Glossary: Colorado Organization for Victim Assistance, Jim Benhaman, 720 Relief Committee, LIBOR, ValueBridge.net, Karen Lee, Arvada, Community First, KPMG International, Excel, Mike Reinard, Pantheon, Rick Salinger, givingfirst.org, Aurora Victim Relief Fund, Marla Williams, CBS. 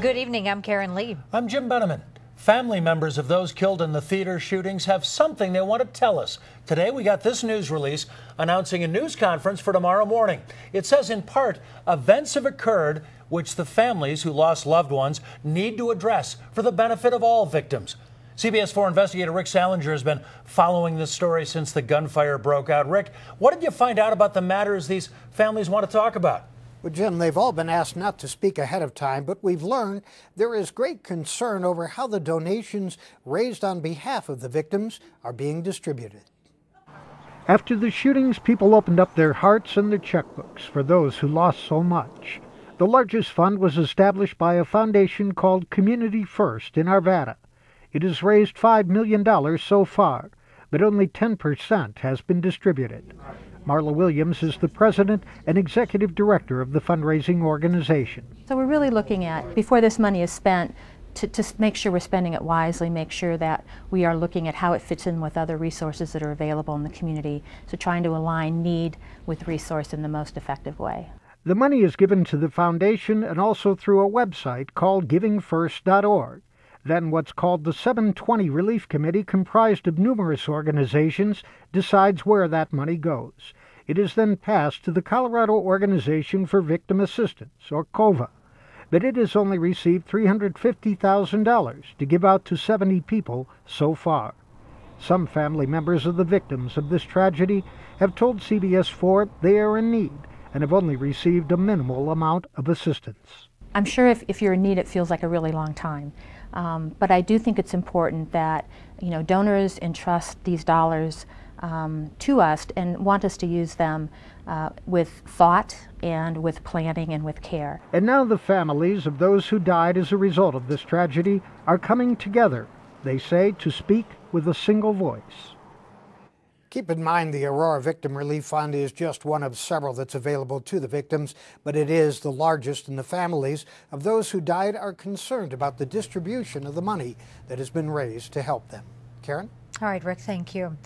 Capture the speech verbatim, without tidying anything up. Good evening. I'm Karen Lee. I'm Jim Benhaman. Family members of those killed in the theater shootings have something they want to tell us. Today we got this news release announcing a news conference for tomorrow morning. It says in part, events have occurred which the families who lost loved ones need to address for the benefit of all victims. C B S four investigator Rick Salinger has been following this story since the gunfire broke out. Rick, what did you find out about the matters these families want to talk about? Well, Jim, they've all been asked not to speak ahead of time, but we've learned there is great concern over how the donations raised on behalf of the victims are being distributed. After the shootings, people opened up their hearts and their checkbooks for those who lost so much. The largest fund was established by a foundation called Community First in Arvada. It has raised five million dollars so far, but only ten percent has been distributed. Marla Williams is the president and executive director of the fundraising organization. So we're really looking at, before this money is spent, to, to make sure we're spending it wisely, make sure that we are looking at how it fits in with other resources that are available in the community, so trying to align need with resource in the most effective way. The money is given to the foundation and also through a website called giving first dot org. Then what's called the seven twenty Relief Committee, comprised of numerous organizations, decides where that money goes. It is then passed to the Colorado Organization for Victim Assistance, or COVA. But it has only received three hundred fifty thousand dollars to give out to seventy people so far. Some family members of the victims of this tragedy have told C B S four they are in need and have only received a minimal amount of assistance. I'm sure if, if you're in need, it feels like a really long time. Um, but I do think it's important that, you know, donors entrust these dollars um, to us and want us to use them uh, with thought and with planning and with care. And now the families of those who died as a result of this tragedy are coming together, they say, to speak with a single voice. Keep in mind the Aurora Victim Relief Fund is just one of several that's available to the victims, but it is the largest, and the families of those who died are concerned about the distribution of the money that has been raised to help them. Karen? All right, Rick, thank you.